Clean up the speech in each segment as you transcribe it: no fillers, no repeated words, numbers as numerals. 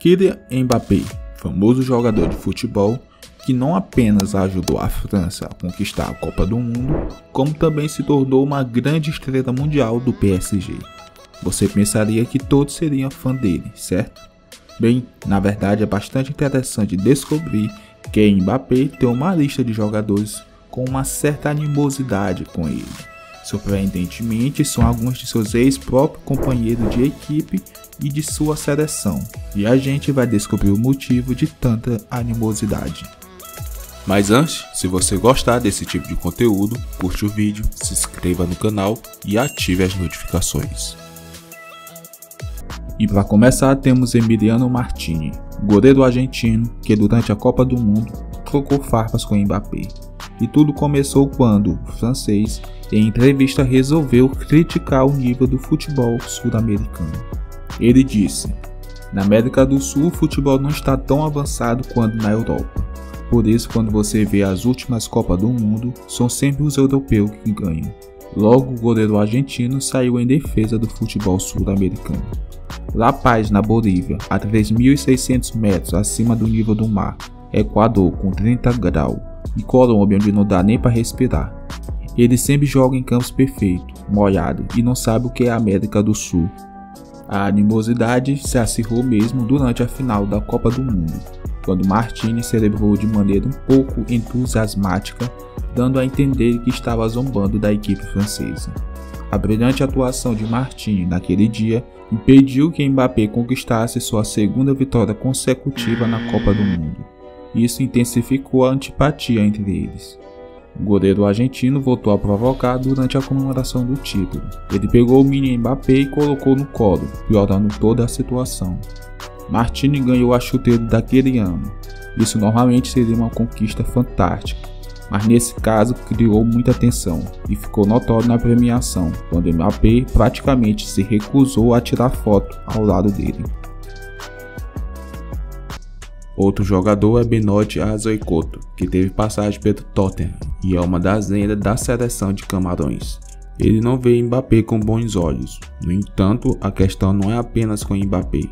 Kylian Mbappé, famoso jogador de futebol, que não apenas ajudou a França a conquistar a Copa do Mundo, como também se tornou uma grande estrela mundial do PSG. Você pensaria que todos seriam fãs dele, certo? Bem, na verdade é bastante interessante descobrir que Mbappé tem uma lista de jogadores com uma certa animosidade com ele. Surpreendentemente, são alguns de seus ex-próprios companheiros de equipe e de sua seleção, e a gente vai descobrir o motivo de tanta animosidade. Mas antes, se você gostar desse tipo de conteúdo, curte o vídeo, se inscreva no canal e ative as notificações. E para começar, temos Emiliano Martínez, goleiro argentino que durante a Copa do Mundo trocou farpas com Mbappé. E tudo começou quando o francês, em entrevista, resolveu criticar o nível do futebol sul-americano. Ele disse: "Na América do Sul o futebol não está tão avançado quanto na Europa. Por isso, quando você vê as últimas Copas do Mundo, são sempre os europeus que ganham." Logo, o goleiro argentino saiu em defesa do futebol sul-americano. La Paz, na Bolívia, a 3.600 metros acima do nível do mar, Equador com 30 graus, e Colômbia, onde não dá nem para respirar. Ele sempre joga em campos perfeitos, molhado, e não sabe o que é a América do Sul. A animosidade se acirrou mesmo durante a final da Copa do Mundo, quando Martínez celebrou de maneira um pouco entusiasmática, dando a entender que estava zombando da equipe francesa. A brilhante atuação de Martínez naquele dia impediu que Mbappé conquistasse sua segunda vitória consecutiva na Copa do Mundo. Isso intensificou a antipatia entre eles. O goleiro argentino voltou a provocar durante a comemoração do título. Ele pegou o mini Mbappé e colocou no colo, piorando toda a situação. Martínez ganhou a chuteira daquele ano. Isso normalmente seria uma conquista fantástica, mas nesse caso criou muita tensão e ficou notório na premiação, quando Mbappé praticamente se recusou a tirar foto ao lado dele. Outro jogador é Benoît Assou-Ekotto, que teve passagem pelo Tottenham e é uma das lendas da seleção de Camarões. Ele não vê Mbappé com bons olhos. No entanto, a questão não é apenas com Mbappé.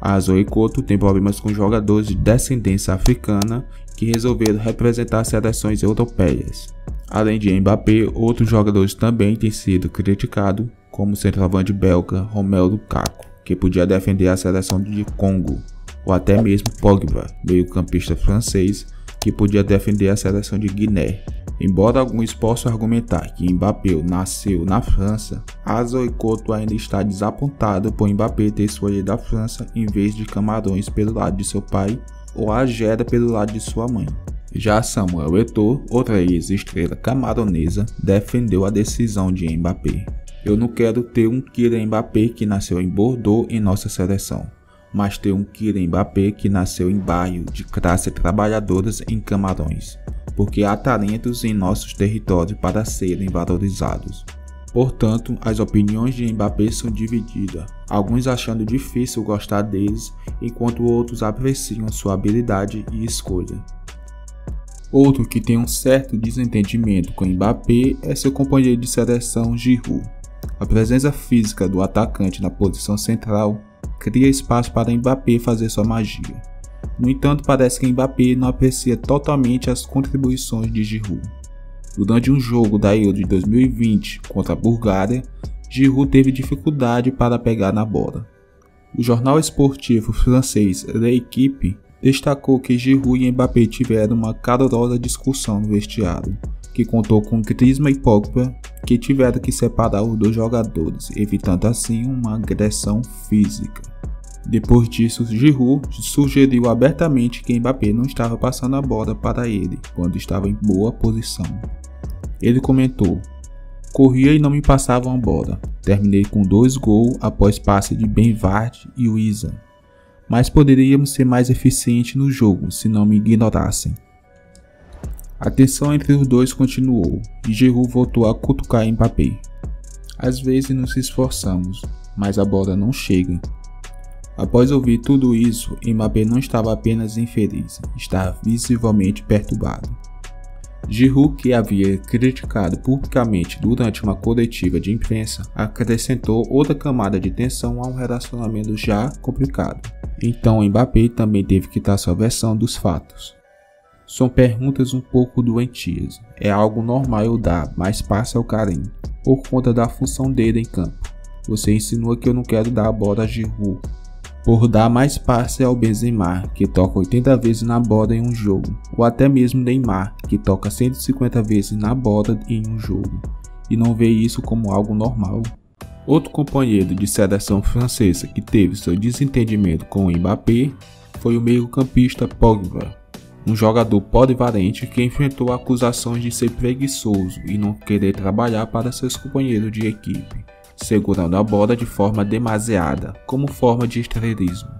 Assou-Ekotto tem problemas com jogadores de descendência africana que resolveram representar seleções europeias. Além de Mbappé, outros jogadores também têm sido criticados, como o centroavante belga Romelu Lukaku, que podia defender a seleção de Congo, ou até mesmo Pogba, meio-campista francês, que podia defender a seleção de Guiné. Embora alguns possam argumentar que Mbappé nasceu na França, Assou-Ekotto ainda está desapontado por Mbappé ter escolhido a França em vez de Camarões pelo lado de seu pai ou a Algéria pelo lado de sua mãe. Já Samuel Etor, outra ex-estrela camaronesa, defendeu a decisão de Mbappé. "Eu não quero ter um Kylian Mbappé que nasceu em Bordeaux em nossa seleção, mas ter um Kylian Mbappé que nasceu em bairro de classe trabalhadoras em Camarões, porque há talentos em nossos territórios para serem valorizados." Portanto, as opiniões de Mbappé são divididas, alguns achando difícil gostar deles, enquanto outros apreciam sua habilidade e escolha. Outro que tem um certo desentendimento com Mbappé é seu companheiro de seleção Giroud. A presença física do atacante na posição central cria espaço para Mbappé fazer sua magia. No entanto, parece que Mbappé não aprecia totalmente as contribuições de Giroud. Durante um jogo da Euro de 2020 contra a Bulgária, Giroud teve dificuldade para pegar na bola. O jornal esportivo francês L'Equipe destacou que Giroud e Mbappé tiveram uma calorosa discussão no vestiário, que contou com Griezmann e Pogba, que tiveram que separar os dois jogadores, evitando assim uma agressão física. Depois disso, Giroud sugeriu abertamente que Mbappé não estava passando a bola para ele quando estava em boa posição. Ele comentou: "Corria e não me passavam a bola. Terminei com 2 gols após passe de Ben Vard e Wiza. Mas poderíamos ser mais eficientes no jogo se não me ignorassem." A tensão entre os dois continuou e Giroud voltou a cutucar Mbappé. "Às vezes nos esforçamos, mas a bola não chega." Após ouvir tudo isso, Mbappé não estava apenas infeliz, estava visivelmente perturbado. Giroud, que havia criticado publicamente durante uma coletiva de imprensa, acrescentou outra camada de tensão a um relacionamento já complicado. Então Mbappé também teve que dar sua versão dos fatos. São perguntas um pouco doentias, é algo normal eu dar, mas passa o carinho, por conta da função dele em campo. Você insinua que eu não quero dar a bola a Giroud, por dar mais passe ao Benzema, que toca 80 vezes na bola em um jogo, ou até mesmo Neymar, que toca 150 vezes na bola em um jogo, e não vê isso como algo normal. Outro companheiro de seleção francesa que teve seu desentendimento com o Mbappé foi o meio-campista Pogba, um jogador polivalente que enfrentou acusações de ser preguiçoso e não querer trabalhar para seus companheiros de equipe, segurando a bola de forma demasiada, como forma de estrelismo.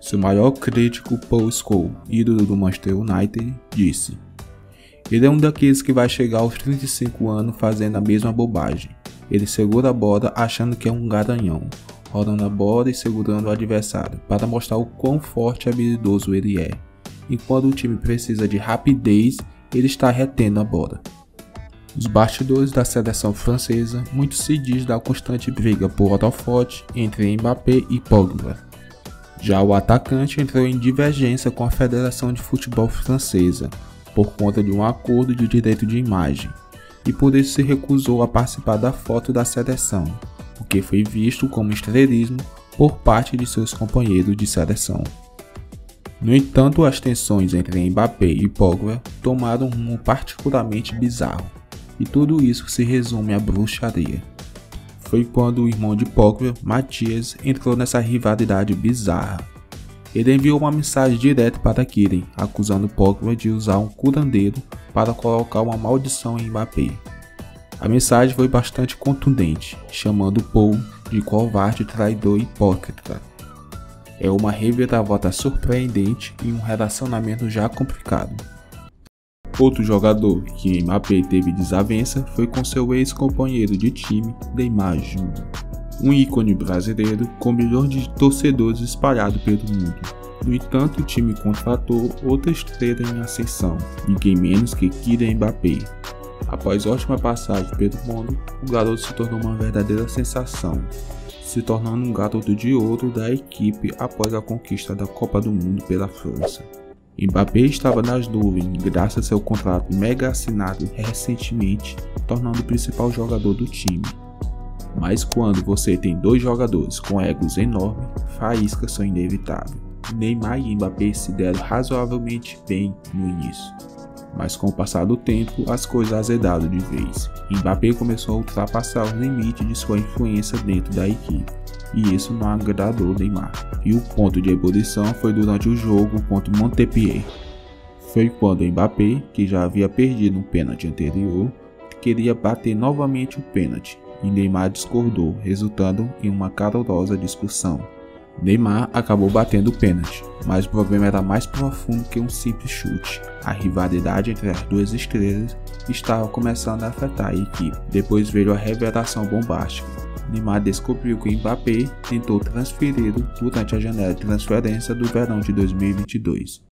Seu maior crítico, Paul Scholes, ídolo do Manchester United, disse: "Ele é um daqueles que vai chegar aos 35 anos fazendo a mesma bobagem. Ele segura a bola achando que é um garanhão, rodando a bola e segurando o adversário para mostrar o quão forte e habilidoso ele é. E quando o time precisa de rapidez, ele está retendo a bola." Nos bastidores da seleção francesa, muito se diz da constante briga por holofote entre Mbappé e Pogba. Já o atacante entrou em divergência com a Federação de Futebol Francesa, por conta de um acordo de direito de imagem, e por isso se recusou a participar da foto da seleção, o que foi visto como estrelismo por parte de seus companheiros de seleção. No entanto, as tensões entre Mbappé e Pogba tomaram um rumo particularmente bizarro, e tudo isso se resume à bruxaria. Foi quando o irmão de Pogba, Matias, entrou nessa rivalidade bizarra. Ele enviou uma mensagem direta para Kylian, acusando Pogba de usar um curandeiro para colocar uma maldição em Mbappé. A mensagem foi bastante contundente, chamando Paul de covarde, traidor e hipócrita. É uma reviravolta surpreendente em um relacionamento já complicado. Outro jogador que Mbappé teve desavença foi com seu ex-companheiro de time, Neymar Jr., um ícone brasileiro com milhões de torcedores espalhados pelo mundo. No entanto, o time contratou outra estrela em ascensão, ninguém menos que Kylian Mbappé. Após ótima passagem pelo mundo, o garoto se tornou uma verdadeira sensação, se tornando um garoto de ouro da equipe após a conquista da Copa do Mundo pela França. Mbappé estava nas nuvens graças a seu contrato mega assinado recentemente, tornando o principal jogador do time. Mas quando você tem dois jogadores com egos enormes, faíscas são inevitáveis. Neymar e Mbappé se deram razoavelmente bem no início, mas com o passar do tempo as coisas azedaram de vez. Mbappé começou a ultrapassar os limites de sua influência dentro da equipe, e isso não agradou Neymar. E o ponto de ebulição foi durante o jogo contra o Montpellier. Foi quando Mbappé, que já havia perdido um pênalti anterior, queria bater novamente o pênalti, e Neymar discordou, resultando em uma calorosa discussão. Neymar acabou batendo o pênalti, mas o problema era mais profundo que um simples chute. A rivalidade entre as duas estrelas estava começando a afetar a equipe. Depois veio a revelação bombástica. Neymar descobriu que Mbappé tentou transferi-lo durante a janela de transferência do verão de 2022.